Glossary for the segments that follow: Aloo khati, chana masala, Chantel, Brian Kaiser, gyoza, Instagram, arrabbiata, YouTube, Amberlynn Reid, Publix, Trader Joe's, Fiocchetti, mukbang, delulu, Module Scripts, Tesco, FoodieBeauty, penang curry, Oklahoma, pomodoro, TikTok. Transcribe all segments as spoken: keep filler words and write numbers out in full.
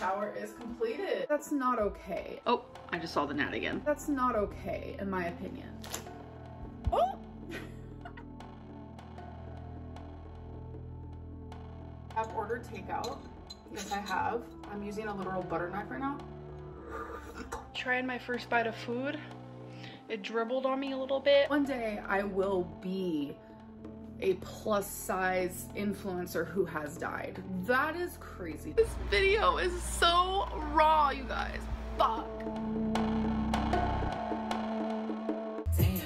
shower is completed. That's not okay. Oh, I just saw the gnat again. That's not okay, in my opinion. Oh! I've ordered takeout. Yes, I have. I'm using a literal butter knife right now. Trying my first bite of food. It dribbled on me a little bit. One day I will be a plus size influencer who has died. That is crazy. This video is so raw, you guys. Fuck. Damn,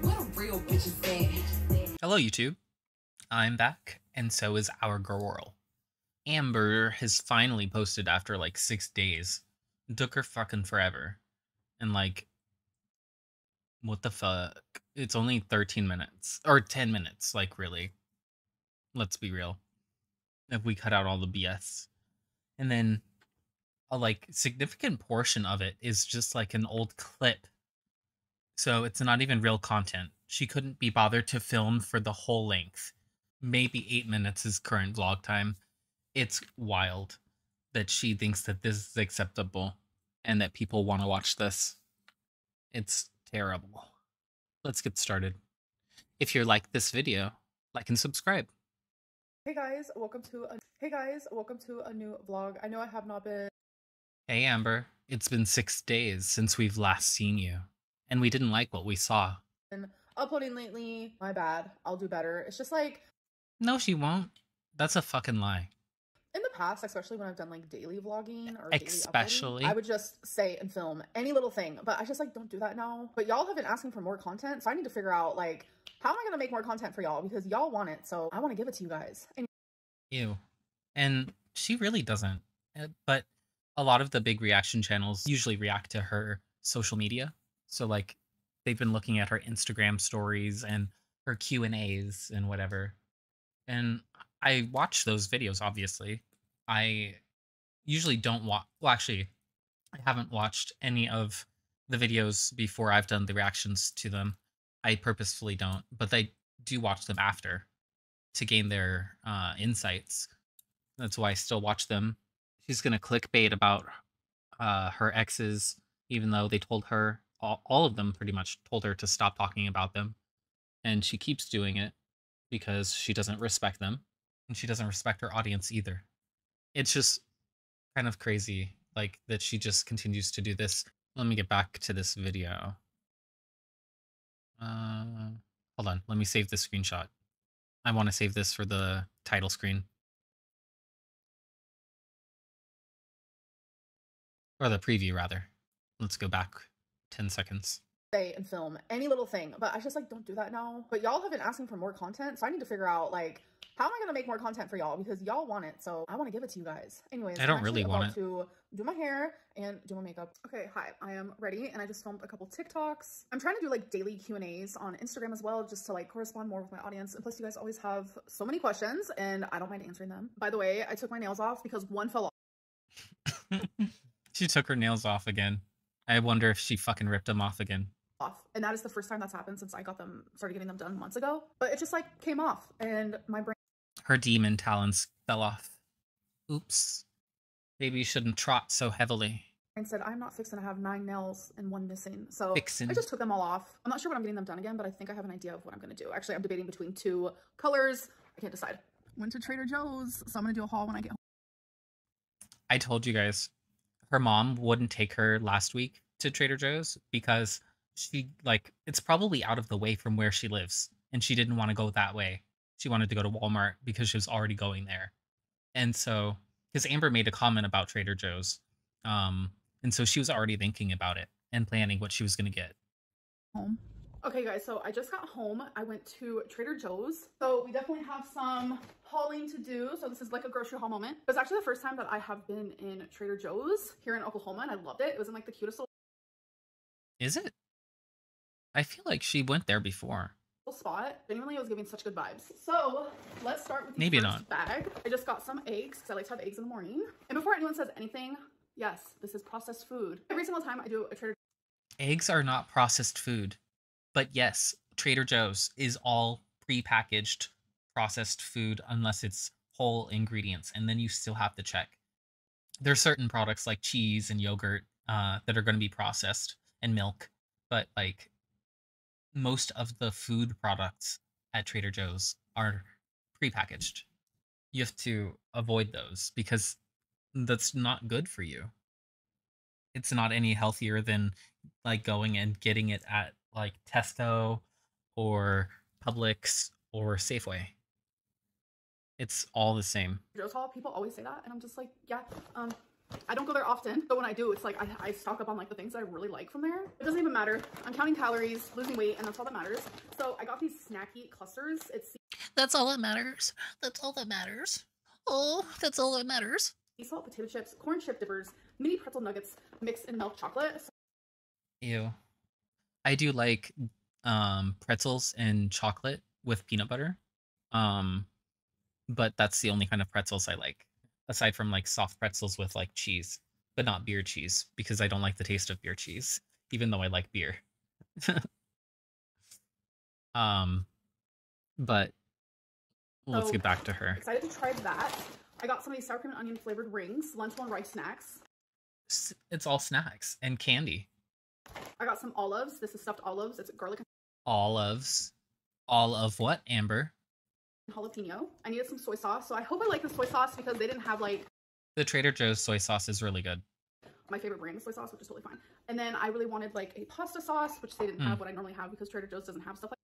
what a real bitch is that. Hello, YouTube. I'm back, and so is our girl. Amber has finally posted after like six days. It took her fucking forever. And like, what the fuck? It's only thirteen minutes. Or ten minutes, like really. Let's be real. If we cut out all the B S. And then a like significant portion of it is just like an old clip. So it's not even real content. She couldn't be bothered to film for the whole length. Maybe eight minutes is current vlog time. It's wild that she thinks that this is acceptable and that people want to watch this. It's terrible. Let's get started. If you like this video, like and subscribe. Hey guys, welcome to a Hey guys, welcome to a new vlog. I know I have not been Hey Amber, it's been six days since we've last seen you, and we didn't like what we saw. Been uploading lately. My bad. I'll do better. It's just like No, she won't. That's a fucking lie. In the past, especially when I've done like daily vlogging or especially daily uploading, I would just say and film any little thing, but I just like don't do that now. But y'all have been asking for more content, so I need to figure out like how am I gonna make more content for y'all, because y'all want it, so I want to give it to you guys. And Ew, and she really doesn't. But a lot of the big reaction channels usually react to her social media, so like they've been looking at her Instagram stories and her Q and A's and whatever, and I watch those videos, obviously. I usually don't watch... Well, actually, I haven't watched any of the videos before I've done the reactions to them. I purposefully don't, but I do watch them after to gain their uh, insights. That's why I still watch them. She's going to clickbait about uh, her exes, even though they told her... All, all of them pretty much told her to stop talking about them. And she keeps doing it because she doesn't respect them. And she doesn't respect her audience either. It's just kind of crazy, like, that she just continues to do this. Let me get back to this video. Uh, hold on, let me save this screenshot. I want to save this for the title screen. Or the preview, rather. Let's go back ten seconds. And film any little thing, but I just like don't do that now. But y'all have been asking for more content, so I need to figure out like how am I gonna make more content for y'all, because y'all want it, so I want to give it to you guys. Anyways, I don't I'm really want it. To do my hair and do my makeup. Okay, hi, I am ready, and I just filmed a couple TikToks. I'm trying to do like daily Q and A's on Instagram as well, just to like correspond more with my audience. And plus, you guys always have so many questions, and I don't mind answering them. By the way, I took my nails off because one fell off. She took her nails off again. I wonder if she fucking ripped them off again. Off. And that is the first time that's happened since I got them, started getting them done months ago. But it just like came off, and my brain. Her demon talons fell off. Oops. Maybe you shouldn't trot so heavily. And said, I'm not fixing to have nine nails and one missing. So fixin'. I just took them all off. I'm not sure when I'm getting them done again, but I think I have an idea of what I'm going to do. Actually, I'm debating between two colors. I can't decide. Went to Trader Joe's, so I'm going to do a haul when I get home. I told you guys, her mom wouldn't take her last week to Trader Joe's because she like it's probably out of the way from where she lives, and she didn't want to go that way. She wanted to go to Walmart because she was already going there. And so because Amber made a comment about Trader Joe's, um and so she was already thinking about it and planning what she was going to get home. Okay guys, so I just got home. I went to Trader Joe's, so we definitely have some hauling to do. So this is like a grocery haul moment. It's actually the first time that I have been in Trader Joe's here in Oklahoma, and I loved it. It was in like the cutest little is it I feel like she went there before. Spot. Genuinely, it was giving such good vibes. So let's start with the Maybe first not. bag. I just got some eggs because I like to have eggs in the morning. And before anyone says anything, yes, this is processed food. Every single time I do a Trader Joe's. Eggs are not processed food. But yes, Trader Joe's is all pre-packaged processed food unless it's whole ingredients. And then you still have to check. there's certain products like cheese and yogurt uh, that are going to be processed, and milk, but like most of the food products at Trader Joe's are prepackaged. You have to avoid those because that's not good for you. It's not any healthier than like going and getting it at like Tesco or Publix or Safeway. It's all the same. Joe's Hall, people always say that, and I'm just like, yeah, um, I don't go there often, but when I do, it's like I, I stock up on like the things that I really like from there. It doesn't even matter. I'm counting calories, losing weight, and that's all that matters. So I got these snacky clusters. It's that's all that matters. That's all that matters. Oh, that's all that matters. Sea salt potato chips, corn chip dippers, mini pretzel nuggets, mixed in milk chocolate. Ew. I do like um, pretzels and chocolate with peanut butter. Um, but that's the only kind of pretzels I like, aside from like soft pretzels with like cheese, but not beer cheese, because I don't like the taste of beer cheese, even though I like beer. um, But let's so, get back to her. Excited to try that. I got some of these sour cream and onion flavored rings, lentil and rice snacks. It's all snacks and candy. I got some olives. This is stuffed olives. It's garlic. And olives. All of what, Amber? Jalapeno. I needed some soy sauce, so I hope I like the soy sauce because they didn't have like... The Trader Joe's soy sauce is really good. My favorite brand of soy sauce, which is totally fine. And then I really wanted like a pasta sauce, which they didn't mm. have what I normally have because Trader Joe's doesn't have stuff like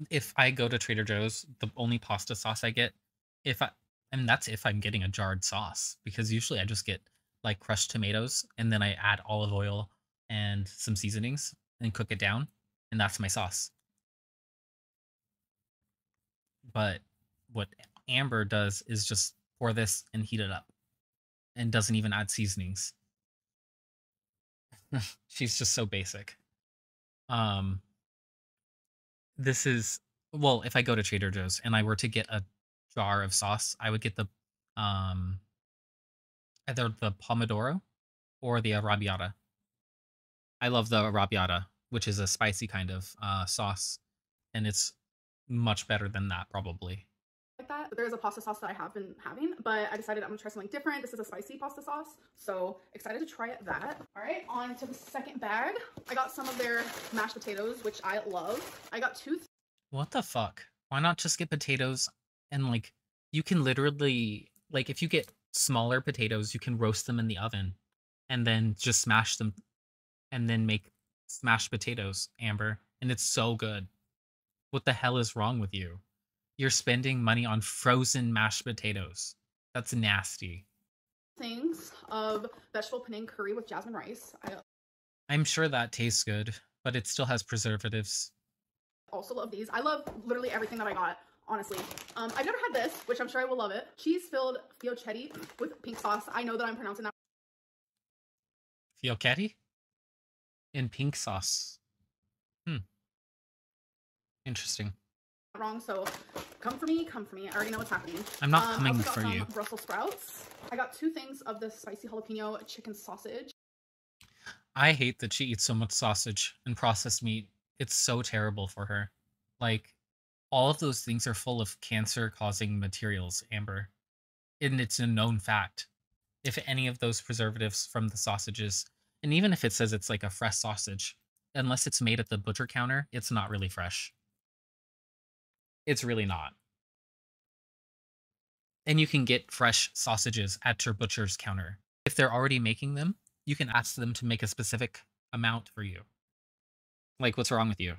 that. If I go to Trader Joe's, the only pasta sauce I get, if I... and that's if I'm getting a jarred sauce, because usually I just get like crushed tomatoes and then I add olive oil and some seasonings and cook it down, and that's my sauce. But what Amber does is just pour this and heat it up and doesn't even add seasonings. She's just so basic. Um, this is, well, if I go to Trader Joe's and I were to get a jar of sauce, I would get the um either the pomodoro or the arrabbiata. I love the arrabbiata, which is a spicy kind of uh sauce, and it's much better than that probably. Like that, there's a pasta sauce that I have been having, but I decided I'm gonna try something different. This is a spicy pasta sauce, so excited to try that. All right, on to the second bag. I got some of their mashed potatoes, which I love. I got two. What the fuck? Why not just get potatoes? And like, you can literally, like, if you get smaller potatoes, you can roast them in the oven and then just smash them and then make smashed potatoes, Amber. And it's so good. What the hell is wrong with you? You're spending money on frozen mashed potatoes. That's nasty. Things of vegetable penang curry with jasmine rice. I... I'm sure that tastes good, but it still has preservatives. I also love these. I love literally everything that I got. Honestly, um, I've never had this, which I'm sure I will love it. Cheese-filled Fiocchetti with pink sauce. I know that I'm pronouncing that. Fiocchetti? In pink sauce. Hmm. Interesting. Wrong, so come for me, come for me. I already know what's happening. I'm not um, coming for you. Brussels sprouts. I got two things of the spicy jalapeno chicken sausage. I hate that she eats so much sausage and processed meat. It's so terrible for her. Like... all of those things are full of cancer-causing materials, Amber. And it's a known fact. If any of those preservatives from the sausages, and even if it says it's like a fresh sausage, unless it's made at the butcher counter, it's not really fresh. It's really not. And you can get fresh sausages at your butcher's counter. If they're already making them, you can ask them to make a specific amount for you. Like, what's wrong with you?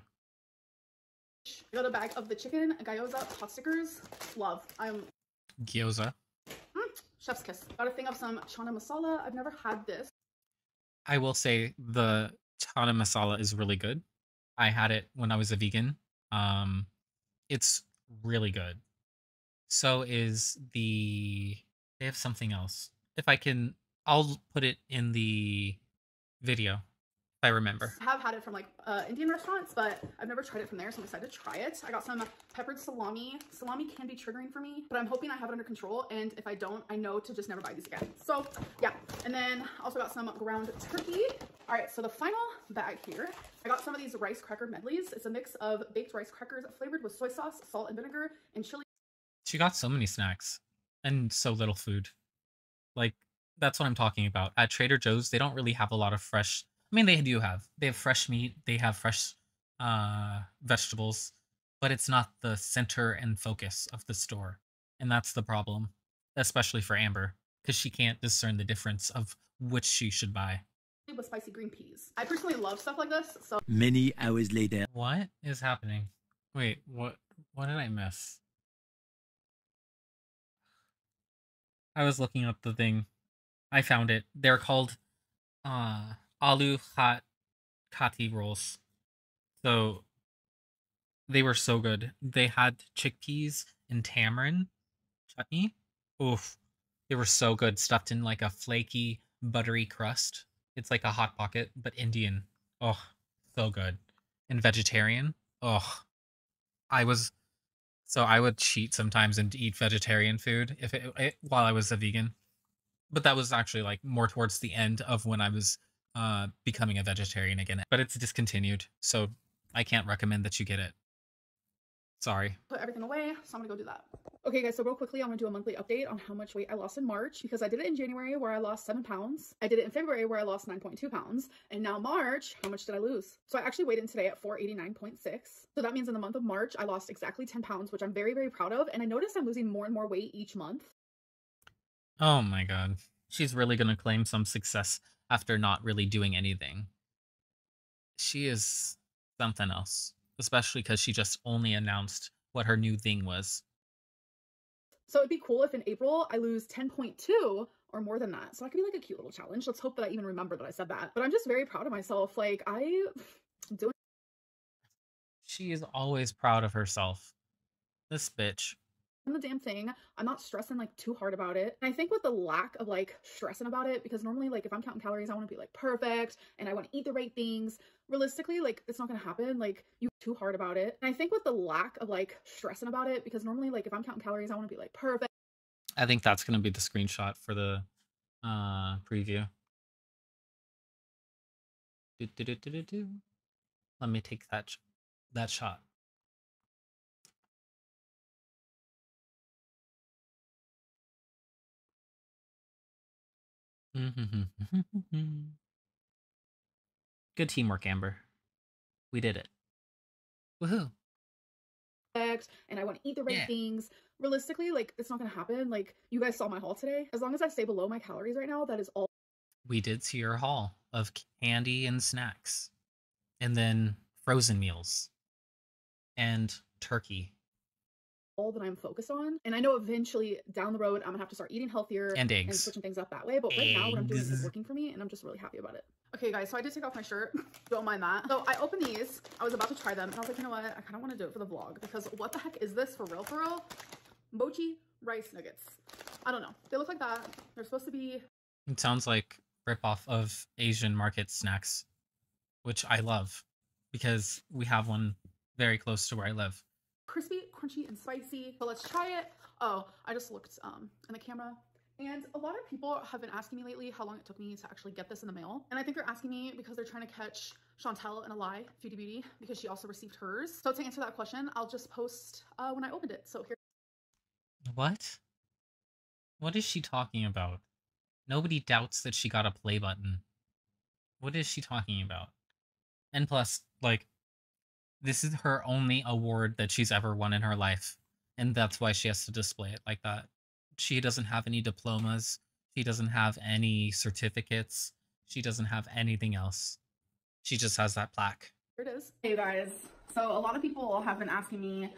I got a bag of the chicken gyoza pot stickers. Love. I'm gyoza. Mm, chef's kiss. Got a thing of some chana masala. I've never had this. I will say the chana masala is really good. I had it when I was a vegan. Um, it's really good. So is the... they have something else. If I can, I'll put it in the video. I remember. I have had it from like uh, Indian restaurants, but I've never tried it from there, so I'm excited to try it. I got some peppered salami. Salami can be triggering for me, but I'm hoping I have it under control, and if I don't, I know to just never buy these again. So yeah, and then also got some ground turkey. All right, so the final bag here, I got some of these rice cracker medleys. It's a mix of baked rice crackers flavored with soy sauce, salt and vinegar, and chili. She got so many snacks and so little food. Like, That's what I'm talking about. At Trader Joe's, they don't really have a lot of fresh. I mean, they do have. They have fresh meat. They have fresh uh, vegetables. But it's not the center and focus of the store. And that's the problem, especially for Amber, because she can't discern the difference of which she should buy. With spicy green peas. I personally love stuff like this, so... Many hours later. What is happening? Wait, what, what did I miss? I was looking up the thing. I found it. They're called uh, Aloo khati rolls. So... they were so good. They had chickpeas and tamarind chutney. Oof. They were so good. Stuffed in like a flaky, buttery crust. It's like a Hot Pocket, but Indian. Oh, so good. And vegetarian. Oh, I was... So I would cheat sometimes and eat vegetarian food if it, it, while I was a vegan. But that was actually like more towards the end of when I was uh, becoming a vegetarian again. But it's discontinued, so I can't recommend that you get it. Sorry. Put everything away, so I'm gonna go do that. Okay guys, so real quickly, I'm gonna do a monthly update on how much weight I lost in March, because I did it in January where I lost seven pounds. I did it in February where I lost nine point two pounds. And now March, how much did I lose? So I actually weighed in today at four eighty-nine point six. So that means in the month of March, I lost exactly ten pounds, which I'm very, very proud of. And I noticed I'm losing more and more weight each month. Oh my God. She's really gonna claim some success after not really doing anything. She is something else. Especially because she just only announced what her new thing was. So it'd be cool if in April I lose ten point two or more than that. So that could be like a cute little challenge. Let's hope that I even remember that I said that. But I'm just very proud of myself. Like, I... don't... She is always proud of herself. This bitch. I'm the damn thing. I'm not stressing like too hard about it. And I think with the lack of like stressing about it, because normally like if I'm counting calories, I want to be like perfect and I want to eat the right things. Realistically, like it's not going to happen. Like you too hard about it. And I think with the lack of like stressing about it, because normally like if I'm counting calories, I want to be like perfect. I think that's going to be the screenshot for the uh, preview. Do, do, do, do, do, do. Let me take that, that shot. Good teamwork, Amber. We did it. Woohoo. And I want to eat the right yeah. things. Realistically, like, it's not going to happen. Like, you guys saw my haul today. As long as I stay below my calories right now, that is all. We did see your haul of candy and snacks. And then frozen meals. And turkey. All that I'm focused on. And I know eventually down the road, I'm gonna have to start eating healthier and, and switching things up that way. But right eggs. Now what I'm doing is working for me and I'm just really happy about it. Okay guys, so I did take off my shirt. Don't mind that. So I opened these, I was about to try them and I was like, you know what? I kind of want to do it for the vlog because what the heck is this for real for real? Mochi rice nuggets. I don't know. They look like that. They're supposed to be. It sounds like ripoff of Asian market snacks, which I love because we have one very close to where I live. Crispy, crunchy, and spicy. So let's try it. Oh, I just looked um, in the camera. And a lot of people have been asking me lately how long it took me to actually get this in the mail. And I think they're asking me because they're trying to catch Chantel in a lie, FoodieBeauty, because she also received hers. So to answer that question, I'll just post uh, when I opened it. So here. What? What is she talking about? Nobody doubts that she got a play button. What is she talking about? And plus, like, this is her only award that she's ever won in her life, and that's why she has to display it like that. She doesn't have any diplomas. She doesn't have any certificates. She doesn't have anything else. She just has that plaque. Here it is. Hey guys, so a lot of people have been asking me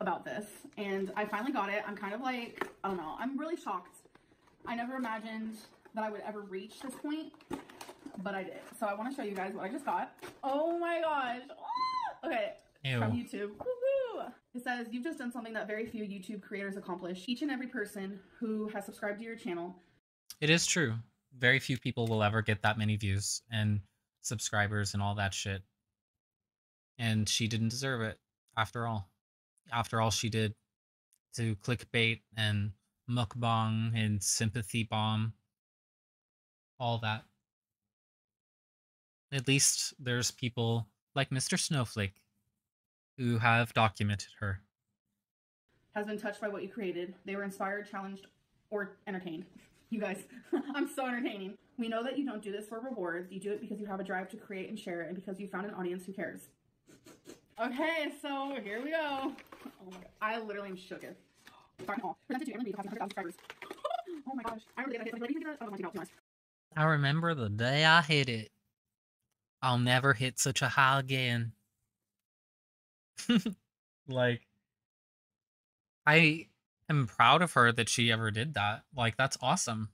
about this, and I finally got it. I'm kind of like, I don't know, I'm really shocked. I never imagined that I would ever reach this point, but I did. So I want to show you guys what I just got. Oh my gosh. Okay, Ew. From YouTube. Woohoo! It says, you've just done something that very few YouTube creators accomplish. Each and every person who has subscribed to your channel. It is true. Very few people will ever get that many views and subscribers and all that shit. And she didn't deserve it, after all. After all she did to clickbait and mukbang and sympathy bomb. All that. At least there's people... like Mister Snowflake, who have documented her. Has been touched by what you created. They were inspired, challenged, or entertained. You guys, I'm so entertaining. We know that you don't do this for rewards. You do it because you have a drive to create and share and because you found an audience who cares. Okay, so here we go. Oh my God. I literally am shooked. Oh my gosh. I I remember the day I hit it. I'll never hit such a high again. Like, I am proud of her that she ever did that. Like, that's awesome.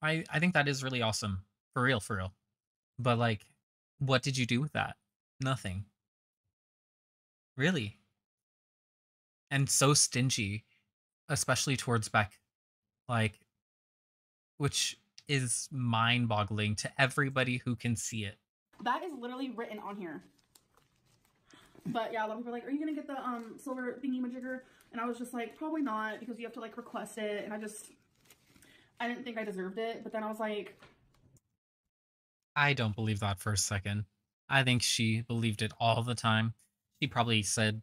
I, I think that is really awesome. For real, for real. But, like, what did you do with that? Nothing. Really. And so stingy. Especially towards Beck. Like, which is mind-boggling to everybody who can see it. That is literally written on here. But yeah, a lot of people were like, are you gonna get the um silver thingy majigger? And I was just like, probably not, because you have to like request it. And I just, I didn't think I deserved it. But then I was like, I don't believe that for a second. I think she believed it all the time. She probably said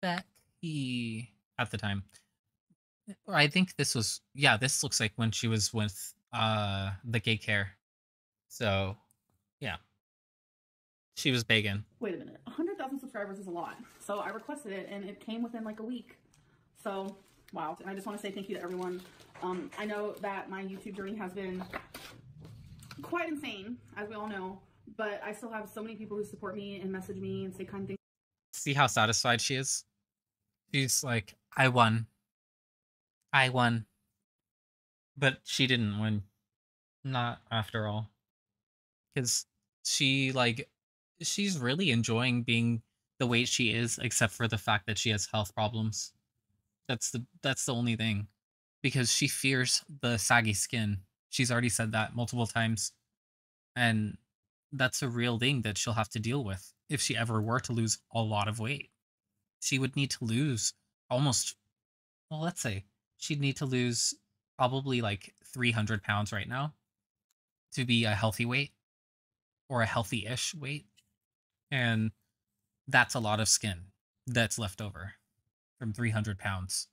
Becky at the time. Or I think this was, yeah, this looks like when she was with uh the gay care. So yeah. She was begging. Wait a minute. one hundred thousand subscribers is a lot. So I requested it and it came within like a week. So, wow. And I just want to say thank you to everyone. Um, I know that my YouTube journey has been quite insane, as we all know. But I still have so many people who support me and message me and say kind things. See how satisfied she is? She's like, I won. I won. But she didn't win. Not after all. Because she, like... she's really enjoying being the way she is, except for the fact that she has health problems. That's the that's the only thing. Because she fears the saggy skin. She's already said that multiple times. And that's a real thing that she'll have to deal with if she ever were to lose a lot of weight. She would need to lose almost, well, let's say, she'd need to lose probably like three hundred pounds right now to be a healthy weight or a healthy-ish weight. And that's a lot of skin that's left over from three hundred pounds.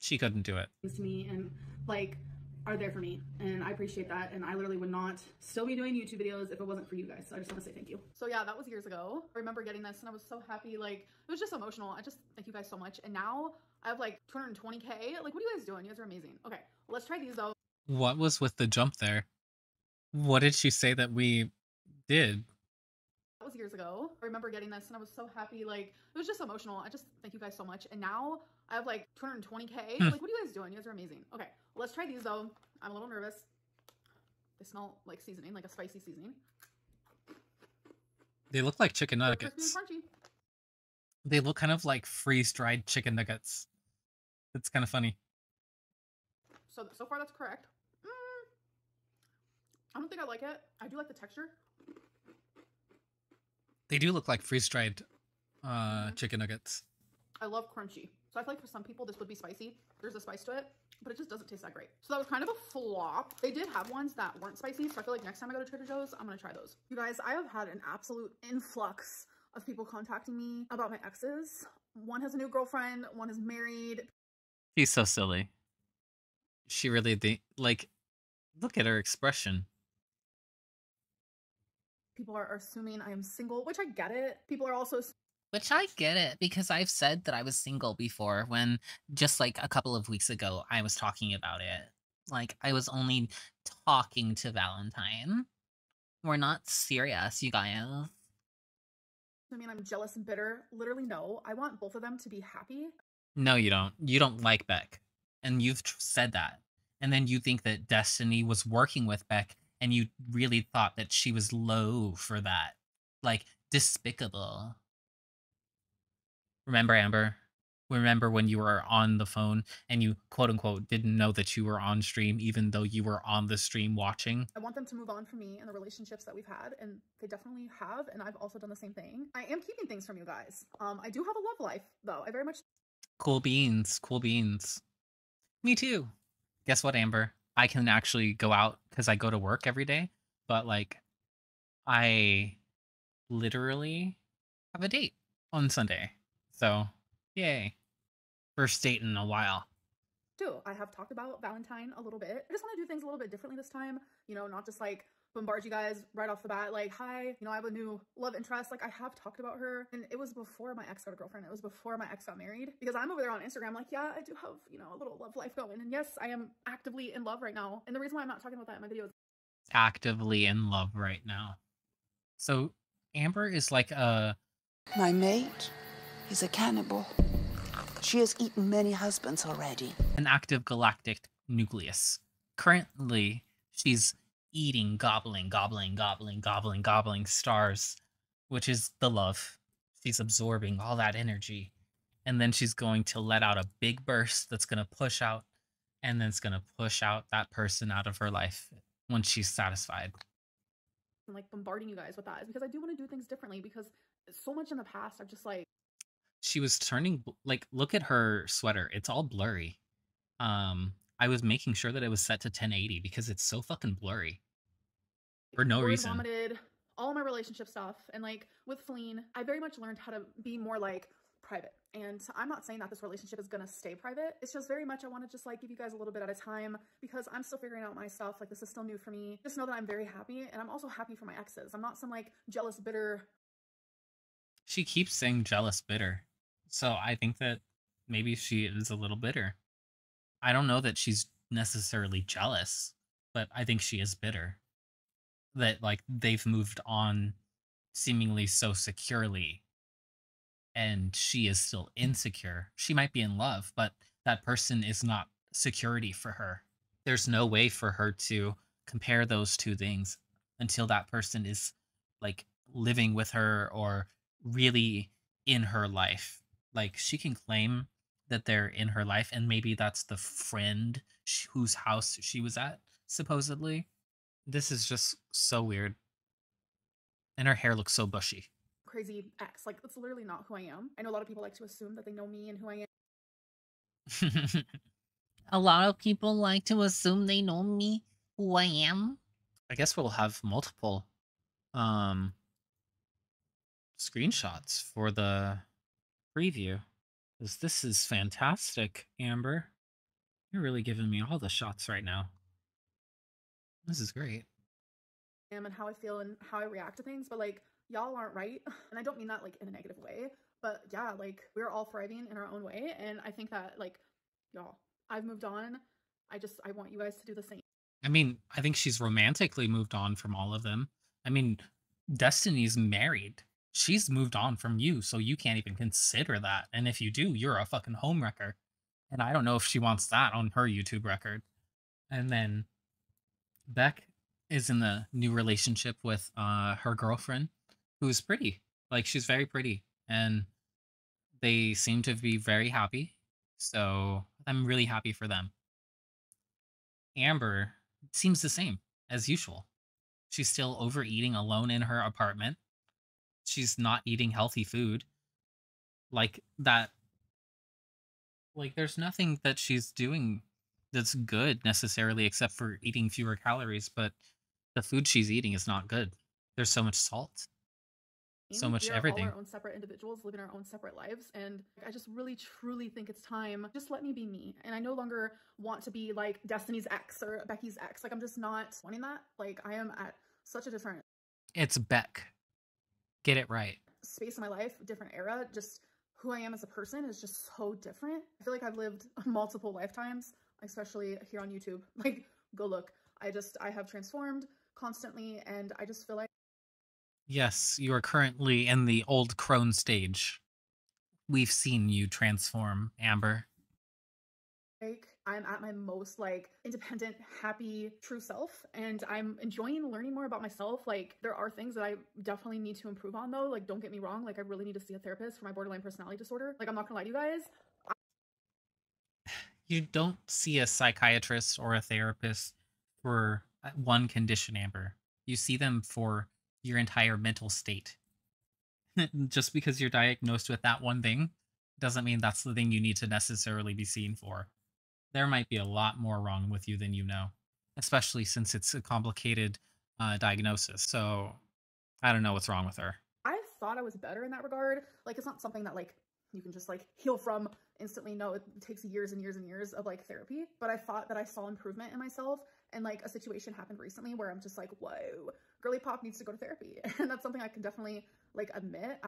She couldn't do it. To me and like are there for me, and I appreciate that. And I literally would not still be doing YouTube videos if it wasn't for you guys. So I just want to say thank you. So yeah, that was years ago. I remember getting this and I was so happy. Like, it was just emotional. I just thank you guys so much. And now I have like two hundred twenty K. Like, what are you guys doing? You guys are amazing. Okay, well, let's try these though. What was with the jump there? What did she say that we did? Years ago. I remember getting this and I was so happy. Like, it was just emotional. I just thank you guys so much. And now I have like two hundred twenty K. Like, what are you guys doing? You guys are amazing. Okay, well, let's try these though. I'm a little nervous. They smell like seasoning, like a spicy seasoning. They look like chicken nuggets. They look kind of like freeze-dried chicken nuggets. It's kind of funny. So, so far that's correct. Mm, I don't think I like it. I do like the texture. They do look like freeze-dried uh, mm-hmm. chicken nuggets. I love crunchy. So I feel like for some people, this would be spicy. There's a spice to it, but it just doesn't taste that great. So that was kind of a flop. They did have ones that weren't spicy, so I feel like next time I go to Trader Joe's, I'm going to try those. You guys, I have had an absolute influx of people contacting me about my exes. One has a new girlfriend. One is married. She's so silly. She really, de like, look at her expression. People are assuming I am single, which I get it. People are also... Which I get it, because I've said that I was single before when just like a couple of weeks ago, I was talking about it. Like, I was only talking to Valentine. We're not serious, you guys. I mean, I'm jealous and bitter. Literally, no. I want both of them to be happy. No, you don't. You don't like Beck. And you've said that. And then you think that Destiny was working with Beck. And you really thought that she was low for that. Like, despicable. Remember, Amber? Remember when you were on the phone and you, quote-unquote, didn't know that you were on stream even though you were on the stream watching? I want them to move on from me and the relationships that we've had, and they definitely have, and I've also done the same thing. I am keeping things from you guys. Um, I do have a love life, though. I very much... Cool beans. Cool beans. Me too. Guess what, Amber? I can actually go out because I go to work every day, but like I literally have a date on Sunday. So yay. First date in a while. too. I have talked about Valentine a little bit. I just want to do things a little bit differently this time, you know, not just like bombard you guys right off the bat, like, hi, you know, I have a new love interest. Like, I have talked about her, and it was before my ex got a girlfriend. It was before my ex got married, because I'm over there on Instagram like, yeah, I do have, you know, a little love life going, and yes, I am actively in love right now. And the reason why I'm not talking about that in my videos, actively in love right now. So Amber is like a... My mate is a cannibal. She has eaten many husbands already. An active galactic nucleus. Currently, she's eating, gobbling, gobbling, gobbling, gobbling, gobbling stars, which is the love. She's absorbing all that energy, and then she's going to let out a big burst that's going to push out, and then it's going to push out that person out of her life once she's satisfied. I'm like bombarding you guys with that is because I do want to do things differently, because so much in the past I've just like... She was turning, like, look at her sweater. It's all blurry. Um, I was making sure that it was set to ten eighty because it's so fucking blurry for no reason. Vomited, all my relationship stuff. And like with Feline, I very much learned how to be more like private. And I'm not saying that this relationship is going to stay private. It's just very much I want to just like give you guys a little bit at a time, because I'm still figuring out my stuff. Like, this is still new for me. Just know that I'm very happy, and I'm also happy for my exes. I'm not some like jealous, bitter... She keeps saying jealous, bitter. So I think that maybe she is a little bitter. I don't know that she's necessarily jealous, but I think she is bitter. That like they've moved on seemingly so securely, and she is still insecure. She might be in love, but that person is not security for her. There's no way for her to compare those two things until that person is like living with her or really in her life. Like, she can claim that they're in her life, and maybe that's the friend whose house she was at, supposedly. This is just so weird. And her hair looks so bushy. Crazy ex. Like, that's literally not who I am. I know a lot of people like to assume that they know me and who I am. A lot of people like to assume they know me, who I am. I guess we'll have multiple um, screenshots for the preview. Because this is fantastic, Amber. You're really giving me all the shots right now. This is great. And how I feel and how I react to things, but like, y'all aren't right. And I don't mean that like in a negative way, but yeah, like, we're all thriving in our own way. And I think that like, y'all, I've moved on. I just, I want you guys to do the same. I mean, I think she's romantically moved on from all of them. I mean, Destiny's married. She's moved on from you, so you can't even consider that. And if you do, you're a fucking homewrecker. And I don't know if she wants that on her YouTube record. And then Beck is in the new relationship with uh, her girlfriend, who's pretty. Like, she's very pretty, and they seem to be very happy, so I'm really happy for them. Amber seems the same as usual. She's still overeating alone in her apartment. She's not eating healthy food. Like that, like, there's nothing that she's doing that's good necessarily, except for eating fewer calories, but the food she's eating is not good. There's so much salt. So much everything. All our own separate individuals living our own separate lives, and I just really truly think it's time. Just let me be me, and I no longer want to be like Destiny's ex or Becky's ex. Like, I'm just not wanting that. Like, I am at such a different... It's Beck. Get it right. Space in my life, different era. Just who I am as a person is just so different. I feel like I've lived multiple lifetimes, especially here on YouTube. Like, go look. I just I have transformed constantly, and I just feel like... Yes, you are currently in the old crone stage. We've seen you transform, Amber. Like, I'm at my most, like, independent, happy, true self, and I'm enjoying learning more about myself. Like, there are things that I definitely need to improve on, though. Like, don't get me wrong. Like, I really need to see a therapist for my borderline personality disorder. Like, I'm not gonna lie to you guys. I you don't see a psychiatrist or a therapist for one condition, Amber. You see them for your entire mental state. Just because you're diagnosed with that one thing doesn't mean that's the thing you need to necessarily be seen for. There might be a lot more wrong with you than you know, especially since it's a complicated uh, diagnosis. So I don't know what's wrong with her. I thought I was better in that regard. Like, it's not something that like you can just like heal from instantly know it takes years and years and years of like therapy, but I thought that I saw improvement in myself. And like a situation happened recently where I'm just like, whoa, girly pop needs to go to therapy. And that's something I can definitely like admit.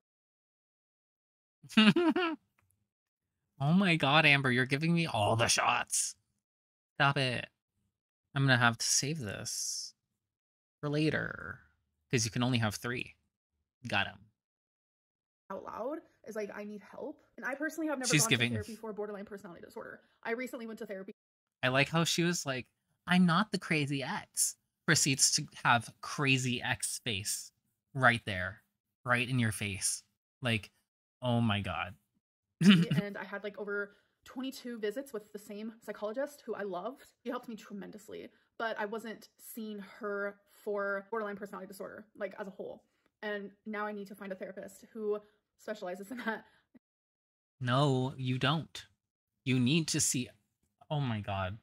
Oh my God, Amber, you're giving me all the shots. Stop it. I'm gonna have to save this for later because you can only have three. Got him. Out loud is like, I need help. And I personally have never She's gone giving... to therapy for borderline personality disorder. I recently went to therapy. I like how she was like, I'm not the crazy ex. Proceeds to have crazy ex face right there, right in your face. Like, oh my God. And I had like over twenty-two visits with the same psychologist who I loved. She helped me tremendously, but I wasn't seeing her for borderline personality disorder, like as a whole. And now I need to find a therapist who specializes in that. No, you don't. You need to see, oh my God.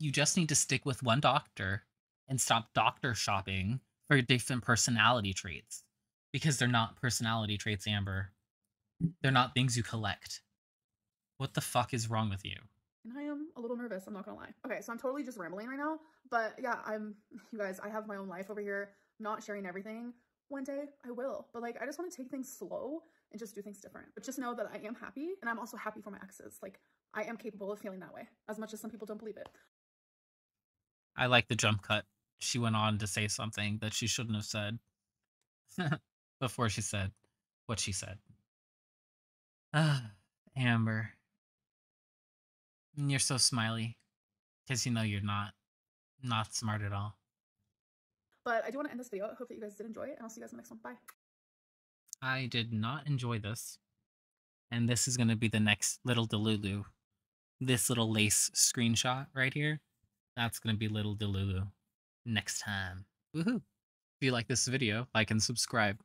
You just need to stick with one doctor and stop doctor shopping for different personality traits, because they're not personality traits, Amber. They're not things you collect. What the fuck is wrong with you? And I am a little nervous, I'm not gonna lie. Okay, so I'm totally just rambling right now, but yeah, I'm, you guys, I have my own life over here, not sharing everything. One day I will, but like, I just want to take things slow and just do things different. But just know that I am happy, and I'm also happy for my exes. Like, I am capable of feeling that way, as much as some people don't believe it. I like the jump cut. She went on to say something that she shouldn't have said before she said what she said. Ah, Amber. You're so smiley, because you know you're not, not smart at all. But I do want to end this video. I hope that you guys did enjoy it, and I'll see you guys in the next one. Bye. I did not enjoy this. And this is going to be the next Little Delulu. This little lace screenshot right here. That's going to be Little Delulu next time. Woohoo. If you like this video, like and subscribe.